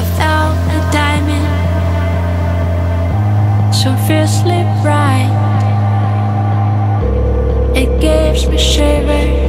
I found a diamond, so fiercely bright, it gives me shivers.